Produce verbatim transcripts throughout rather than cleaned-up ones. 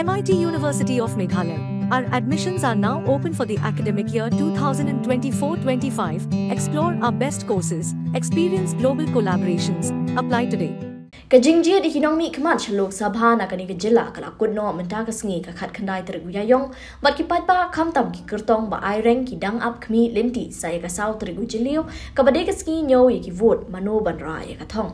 M I T University of Meghalaya. Our admissions are now open for the academic year twenty twenty-four twenty-five. Explore our best courses, experience global collaborations, apply today. Kajingjia di hinong mi kemach Lok Sabha na kani kajela kala kudno mentakas ngi kakat kandai terguyayong bat kipat ba kamtam ki kertong ba ireng ki dang up kmi lenti saya kasau tergujilio kabade kasngi nyo yaki vote mano banra yakatong.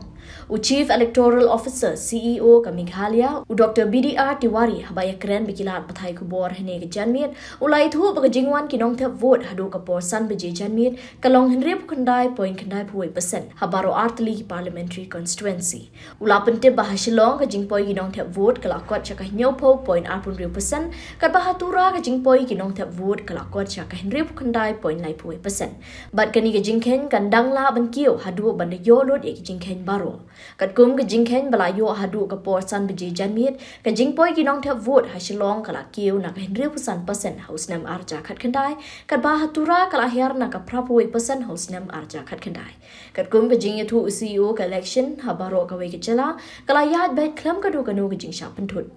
U Chief Electoral Officer C E O ka Meghalaya u Doctor B D R Tiwari habaya keren bikilat pathai kubor hene ka janmit ulai thu ba jingwan kinong thap vote hadu ka porsan beje janmit kalong henrep khandai point khandai phuai percent habaro artli parliamentary constituency ulapan te bah Shillong ka jingpoi kinong thap vote kalakot chakah nyopho point arpunriu percent kat bah Tura ka jingpoi kinong thap vote kalakot chakah henrep khandai point lai phuai percent bat kani ka jingkhen kandang la ban kiu hadu ban yolot ek jingkhen baro Katkum ka jingkhen balayo hadu ka porsan biji janmit ka jingpoi ki nong thap vote ha Shillong kala kiu na ka henry percent percent house nam arja khat khandai kat ba Hatura kala her na ka prapoi percent house nam arja khat khandai katkum ka jing yathu C E O ka election ha baro ka wei ka chala kala yad bet khlam ka do ka no ka jing sha panthut.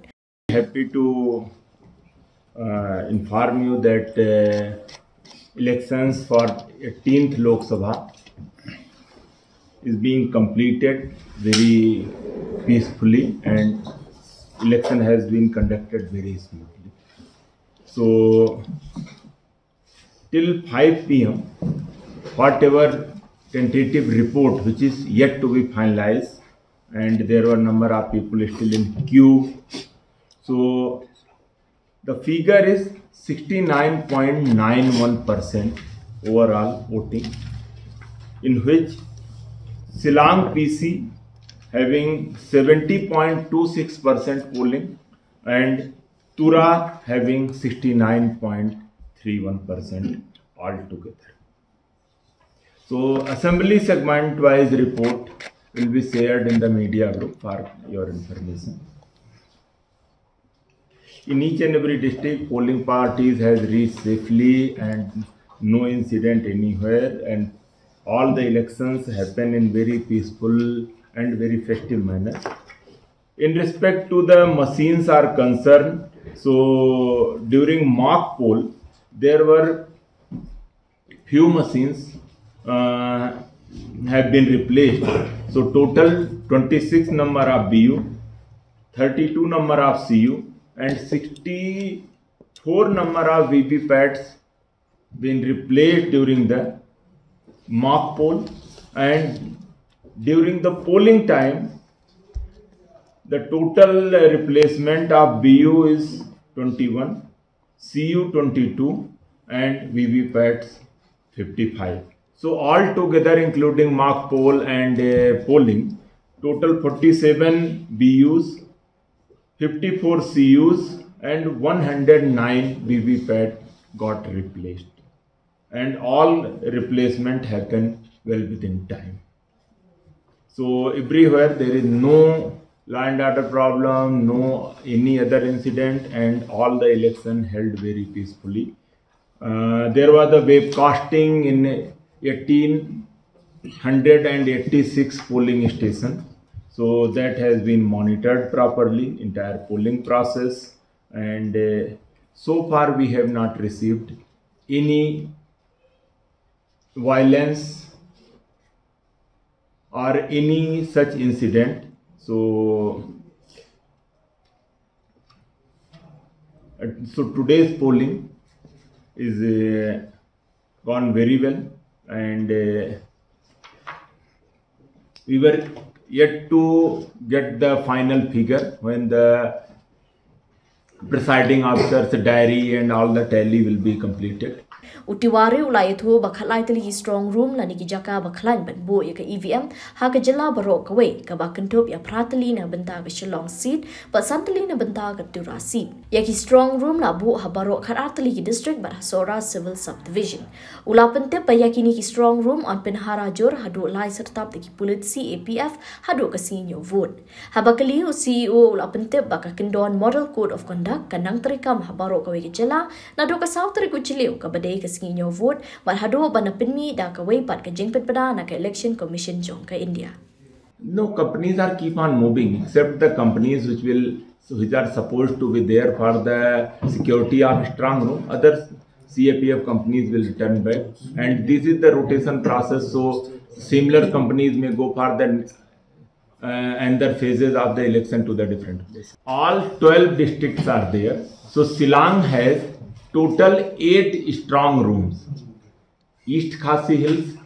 Happy to uh, inform you that uh, elections for eighteenth Lok Sabha is being completed very peacefully and election has been conducted very smoothly. So till five P M whatever tentative report which is yet to be finalized, and there were number of people still in queue, so the figure is sixty-nine point nine one percent overall voting, in which Shillong P C having seventy point two six percent polling and Tura having sixty-nine point three one percent altogether. So assembly segment wise report will be shared in the media group for your information. In each and every district, polling parties has reached safely and no incident anywhere, and all the elections happen in very peaceful and very festive manner. In respect to the machines are concerned, so during mock poll, there were few machines uh, have been replaced. So total twenty-six number of B U, thirty-two number of C U and sixty-four number of V P pads been replaced during the mock poll, and during the polling time the total replacement of B U is twenty-one, C U twenty-two and V V P A Ts fifty-five. So all together including mock poll and uh, polling, total forty-seven B Us, fifty-four C Us and one hundred nine V V P A T got replaced, and all replacement happen well within time. So everywhere there is no law and order problem, no any other incident, and all the election held very peacefully. Uh, there was a webcasting in eighteen eighty-six polling station, so that has been monitored properly, entire polling process, and uh, so far we have not received any violence or any such incident. So so today's polling is uh, gone very well, and uh, we were yet to get the final figure when the presiding officer's diary and all the tally will be completed. Utiwari ulai thu bakhlai tali strong room lani ki jaka bakhlan ban bo ya ka E V M ha ka jela barok ka wei ka bakantop ya pratali na benta ka Shillong seat but santali na benta ka Tura seat ya ki strong room na bo ha barok khat atali ki district but Sohra Civil Subdivision ulapan te payakini ki strong room on penhara jor hadu lai sertap ki polisi A P F hadu ka senior vote ha bakali C E O ulapan te baka kendon model code of conduct kanang terikam ha barok ka wei ka jela na do ka south ri ku chiliu ka bade ka senior vote but hadu ban pinmi da ka wei pat ka jingpet pada na ka election commission jong ka India. No, companies are keep on moving except the companies which will which are supposed to be there for the security of strong room. Other C A P F companies will return back, and this is the rotation process. So similar companies may go for the uh, and the phases of the election to the different places. All twelve districts are there. So Shillong has total eight strong rooms: East Khasi Hills,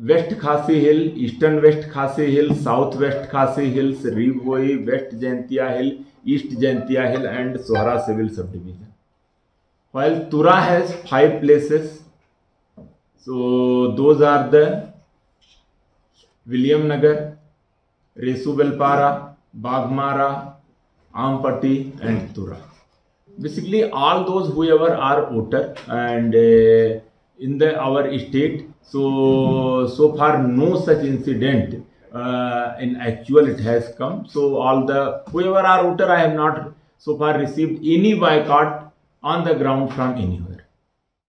West Khasi Hill, Eastern West Khasi Hill, South West Khasi Hills, Rivoi, West Jaintia Hill, East Jaintia Hill, and Sohra Civil Subdivision. While Tura has five places, so those are the William Nagar, Resubelpora, Bagmara, Amapatti, and Tura. Basically, all those whoever are voter and uh, in the our state. So, so far no such incident uh, in actual it has come. So all the, whoever are voter, I have not so far received any boycott on the ground from anywhere.